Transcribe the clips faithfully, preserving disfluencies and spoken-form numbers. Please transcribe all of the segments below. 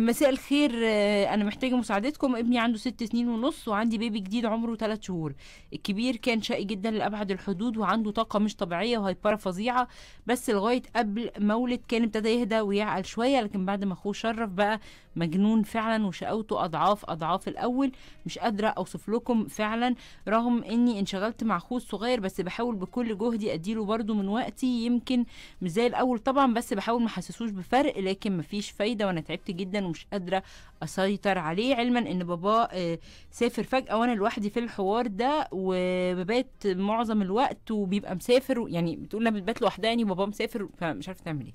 مساء الخير، انا محتاجه مساعدتكم. ابني عنده ست سنين ونص وعندي بيبي جديد عمره ثلاث شهور. الكبير كان شقي جدا لابعد الحدود وعنده طاقه مش طبيعيه وهايبره فظيعه، بس لغايه قبل مولد كان ابتدى يهدى ويعقل شويه، لكن بعد ما اخوه شرف بقى مجنون فعلا وشقاوته اضعاف اضعاف الاول، مش قادره اوصف لكم فعلا. رغم اني انشغلت مع اخوه الصغير بس بحاول بكل جهدي اديله برده من وقتي، يمكن مش زي الاول طبعا بس بحاول ما احسسوش بفرق، لكن مفيش فايده وانا تعبت جدا ومش قادره اسيطر عليه، علما ان بابا سافر فجاه وانا لوحدي في الحوار ده وببات معظم الوقت وبيبقى مسافر، يعني بتقول لنا بتبات لوحدها يعني بابا مسافر فمش عارفه تعمل ايه.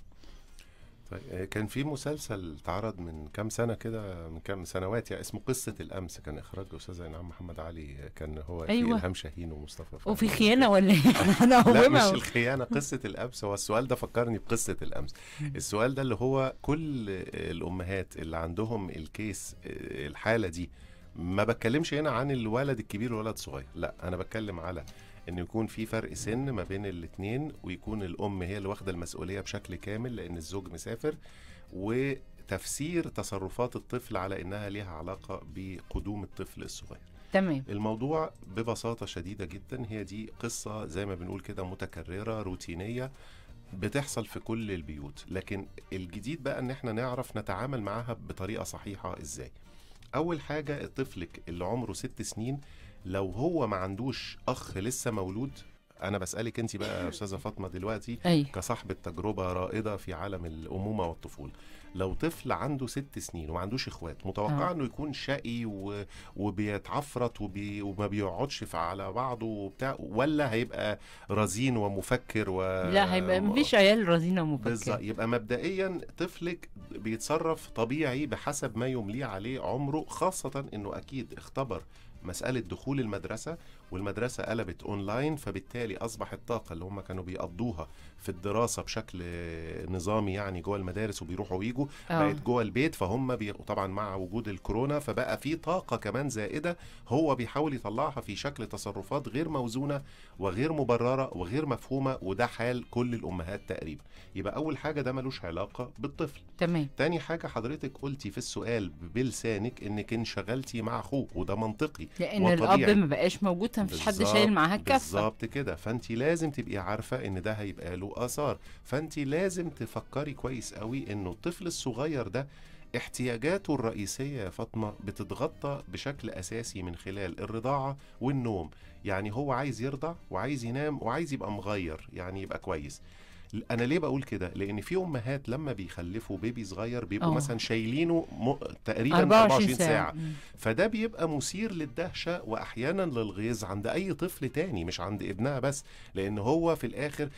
طيب كان في مسلسل اتعرض من كام سنه كده، من كام سنوات يعني، اسمه قصه الامس، كان اخراج الاستاذ إينعام محمد علي، كان هو أيوة. في الهام شاهين ومصطفى فاطمه. وفي خيانه ولا ايه؟ انا لا مش الخيانه، قصه الامس. هو السؤال ده فكرني بقصه الامس. السؤال ده اللي هو كل الامهات اللي عندهم الكيس الحاله دي، ما بتكلمش هنا عن الولد الكبير والولد الصغير، لا انا بتكلم على ان يكون في فرق سن ما بين الاثنين، ويكون الام هي اللي واخده المسؤوليه بشكل كامل لان الزوج مسافر، وتفسير تصرفات الطفل على انها ليها علاقه بقدوم الطفل الصغير. تمام. الموضوع ببساطه شديده جدا، هي دي قصه زي ما بنقول كده متكرره روتينيه بتحصل في كل البيوت، لكن الجديد بقى ان احنا نعرف نتعامل معاها بطريقه صحيحه ازاي. اول حاجه الطفل اللي عمره ست سنين لو هو ما عندوش اخ لسه مولود، انا بسالك انت بقى يا استاذه فاطمه دلوقتي أي. كصاحبه تجربه رائده في عالم الامومه والطفوله، لو طفل عنده ست سنين وما عندوش اخوات، متوقع آه. انه يكون شقي و... وبيتعفرت وبي... وما بيقعدش على بعضه وبتاع، ولا هيبقى رزين ومفكر و... لا هيبقى مفيش عيال رزينه ومفكر بالظبط. يبقى مبدئيا طفلك بيتصرف طبيعي بحسب ما يمليه عليه عمره، خاصه انه اكيد اختبر مسألة دخول المدرسة، والمدرسة قلبت اونلاين، فبالتالي اصبح الطاقة اللي هم كانوا بيقضوها في الدراسة بشكل نظامي يعني جوه المدارس وبيروحوا ويجوا بقت جوه البيت، فهم بي... طبعا مع وجود الكورونا فبقى في طاقة كمان زائدة هو بيحاول يطلعها في شكل تصرفات غير موزونة وغير مبررة وغير مفهومة، وده حال كل الامهات تقريبا. يبقى اول حاجة ده ملوش علاقة بالطفل. تمام. تاني حاجة حضرتك قلتي في السؤال بلسانك انك انشغلتي مع اخوه، وده منطقي لان الاب ما بقاش موجود، مفيش حد شايل معاها الكفه بالظبط كده، فانت لازم تبقي عارفه ان ده هيبقى له اثار، فانت لازم تفكري كويس قوي انه الطفل الصغير ده احتياجاته الرئيسيه يا فاطمه بتتغطى بشكل اساسي من خلال الرضاعه والنوم، يعني هو عايز يرضع وعايز ينام وعايز يبقى مغير، يعني يبقى كويس. انا ليه بقول كده؟ لان في امهات لما بيخلفوا بيبي صغير بيبقوا أوه. مثلا شايلينه م... تقريبا أربعة وعشرين ساعة, ساعه، فده بيبقى مثير للدهشه واحيانا للغيظ عند اي طفل تاني، مش عند ابنها بس، لان هو في الاخر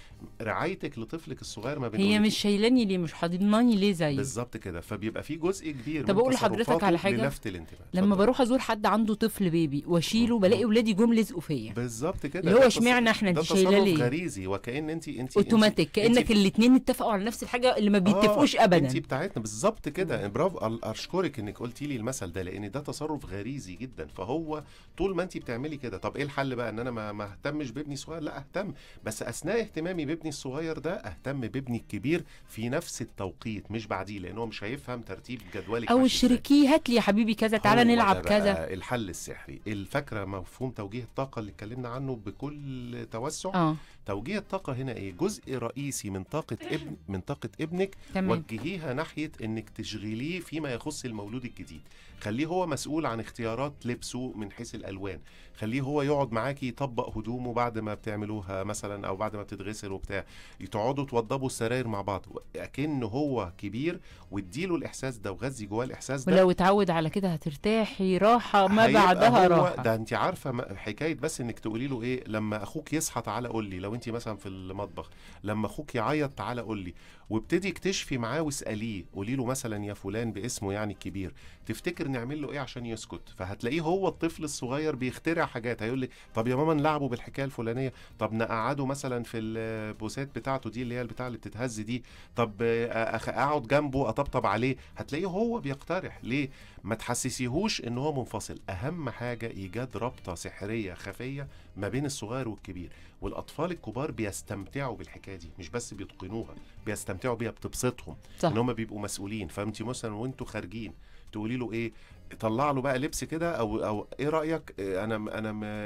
رعايتك لطفلك الصغير ما بينهم، هي مش شايلاني ليه، مش حاضناني ليه زي بالظبط كده، فبيبقى في جزء كبير. طب اقول لحضرتك على حاجه، لفت الانتباه، لما بروح ازور حد عنده طفل بيبي واشيله بلاقي اولادي جم لزقوا فيا بالظبط كده، اللي هو اشمعنا احنا دي شايله ليه، ده تصرف غريزي وكأن انت انت اوتوماتيك، كأنك الاثنين اتفقوا على نفس الحاجه اللي ما بيتفقوش آه ابدا. انت بتاعتنا بالظبط كده، برافو، اشكرك انك قلتي لي المثل ده لان ده تصرف غريزي جدا، فهو طول ما انت بتعملي كده. طب ايه الحل بقى؟ ان انا ما اهتمش بابني الصغير؟ لا اهتم، بس اثناء اهتمامي بابني الصغير ده اهتم بابني الكبير في نفس التوقيت مش بعديه، لان هو مش هيفهم ترتيب جدولك او الشركيه، هات لي يا حبيبي كذا، تعالى نلعب كذا. الحل السحري، الفكره مفهوم توجيه الطاقه اللي اتكلمنا عنه بكل توسع. آه. توجيه الطاقه هنا ايه؟ جزء رئيسي من طاقة ابن من طاقة ابنك وجهيها ناحية انك تشغليه فيما يخص المولود الجديد، خليه هو مسؤول عن اختيارات لبسه من حيث الالوان، خليه هو يقعد معاكي يطبق هدومه بعد ما بتعملوها مثلا او بعد ما بتتغسل وبتاع، تقعدوا توضبوا السراير مع بعض اكنه هو كبير، واديله الاحساس ده وغذي جواه الاحساس ده، ولو اتعود على كده هترتاحي راحه ما بعدها راحه. ده انت عارفه حكايه، بس انك تقولي له ايه لما اخوك يصحى تعالى قول لي، لو انت مثلا في المطبخ لما اخوك يعيط تعالى قول لي، وابتدي اكتشفي معاه واساليه، قولي له مثلا يا فلان باسمه يعني الكبير، تفتكر نعمل له ايه عشان يسكت؟ فهتلاقيه هو الطفل الصغير بيخترع حاجات، هيقول لك طب يا ماما نلعبه بالحكايه الفلانيه، طب نقعده مثلا في البوسات بتاعته دي اللي هي البتاع اللي بتتهز دي، طب اقعد جنبه اطبطب عليه، هتلاقيه هو بيقترح. ليه؟ ما تحسسيهوش ان هو منفصل، اهم حاجه ايجاد رابطه سحريه خفيه ما بين الصغير والكبير، والاطفال الكبار بيستمتعوا بالحكايه دي، مش بس بيتقنوها، بيستمتعوا بيها، بتبسطهم ان هم بيبقوا مسؤولين. فانت مثلا وانتوا خارجين تقولي له ايه، طلع له بقى لبس كده او او ايه رايك، انا انا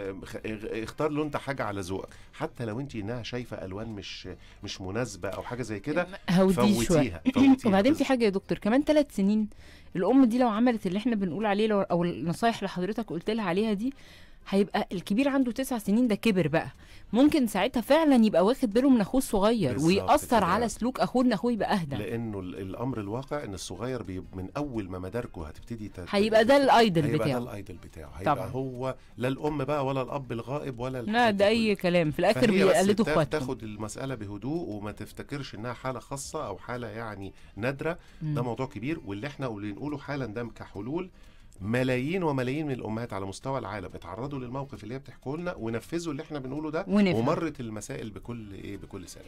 اختار له انت حاجه على ذوقك، حتى لو انت انها شايفه الوان مش مش مناسبه او حاجه زي كده فوتيها. وبعدين في حاجه يا دكتور، كمان ثلاث سنين الام دي لو عملت اللي احنا بنقول عليه لو او النصايح اللي حضرتك قلت لها عليها دي، هيبقى الكبير عنده تسع سنين، ده كبر بقى، ممكن ساعتها فعلا يبقى واخد باله من اخوه الصغير ويأثر على سلوك اخوه، ان اخوه يبقى اهدى، لانه الامر الواقع ان الصغير من اول ما مداركه هتبتدي هيبقى ده الايدل بتاعه، هيبقى ده الايدل بتاعه، هيبقى هو لا الام بقى ولا الاب الغائب ولا لا ده اي كلام، في الاخر بيقلدوا اخواته. تاخد المساله بهدوء وما تفتكرش انها حاله خاصه او حاله يعني نادره، ده موضوع كبير، واللي احنا اللي نقوله حالا ده كحلول، ملايين وملايين من الامهات على مستوى العالم اتعرضوا للموقف اللي هي بتحكوا لنا ونفذوا اللي احنا بنقوله ده، ونفهم. ومرت المسائل بكل ايه بكل سلام.